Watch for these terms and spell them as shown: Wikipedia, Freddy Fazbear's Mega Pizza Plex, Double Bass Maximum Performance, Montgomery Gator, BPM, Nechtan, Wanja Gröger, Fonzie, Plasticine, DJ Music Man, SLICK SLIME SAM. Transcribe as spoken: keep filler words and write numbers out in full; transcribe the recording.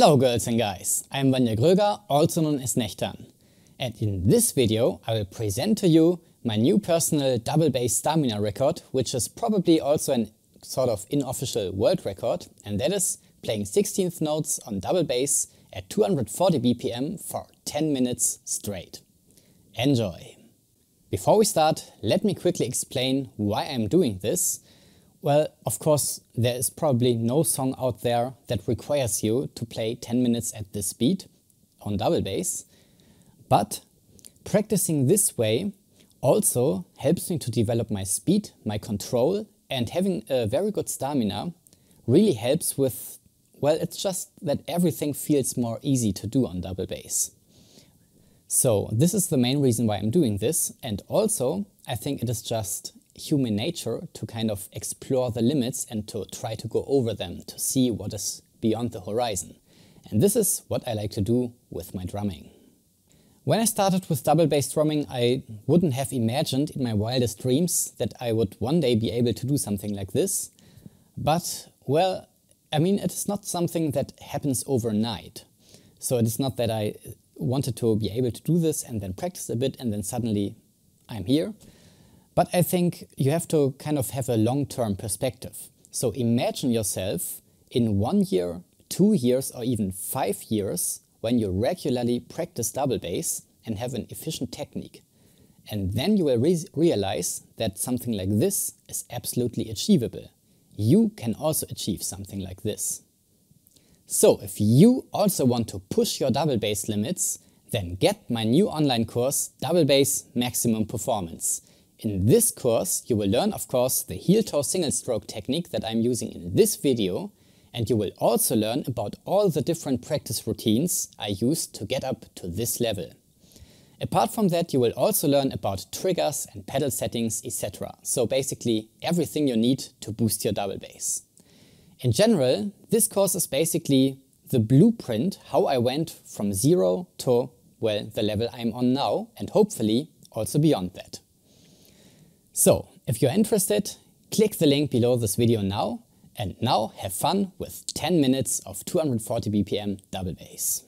Hello girls and guys, I'm Wanja Gröger, also known as Nechtan, and in this video I will present to you my new personal double bass stamina record, which is probably also an sort of unofficial world record, and that is playing sixteenth notes on double bass at two hundred forty B P M for ten minutes straight. Enjoy! Before we start, let me quickly explain why I'm doing this. Well, of course, there is probably no song out there that requires you to play ten minutes at this speed on double bass, but practicing this way also helps me to develop my speed, my control, and having a very good stamina really helps with, well, it's just that everything feels more easy to do on double bass. So this is the main reason why I'm doing this, and also I think it is just human nature to kind of explore the limits and to try to go over them, to see what is beyond the horizon. And this is what I like to do with my drumming. When I started with double bass drumming, I wouldn't have imagined in my wildest dreams that I would one day be able to do something like this. But, well, I mean, it is not something that happens overnight. So it is not that I wanted to be able to do this and then practice a bit and then suddenly I'm here. But I think you have to kind of have a long-term perspective. So imagine yourself in one year, two years, or even five years when you regularly practice double bass and have an efficient technique. And then you will re- realize that something like this is absolutely achievable. You can also achieve something like this. So if you also want to push your double bass limits, then get my new online course Double Bass Maximum Performance. In this course, you will learn, of course, the heel-toe single-stroke technique that I'm using in this video, and you will also learn about all the different practice routines I used to get up to this level. Apart from that, you will also learn about triggers and pedal settings, et cetera. So basically, everything you need to boost your double bass. In general, this course is basically the blueprint how I went from zero to, well, the level I'm on now, and hopefully also beyond that. So, if you're interested, click the link below this video now, and now have fun with ten minutes of two hundred forty B P M double bass.